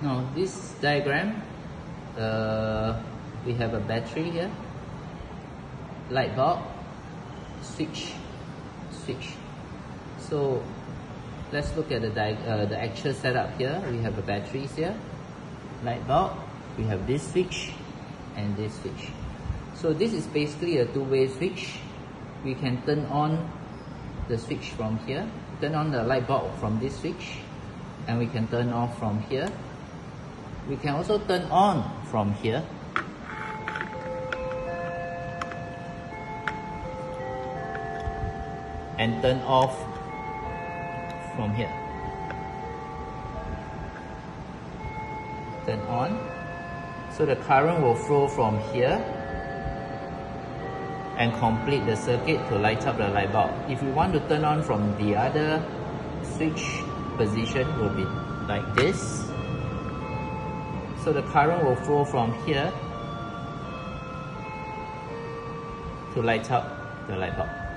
Now this diagram, we have a battery here, light bulb, switch. So let's look at the actual setup here. We have the batteries here, light bulb, we have this switch and this switch. So this is basically a two-way switch. We can turn on the switch from here, turn on the light bulb from this switch, and we can turn off from here. We can also turn on from here. And turn off from here. Turn on. So the current will flow from here and complete the circuit to light up the light bulb. If you want to turn on from the other switch, position will be like this. So the current will flow from here to light up the light bulb.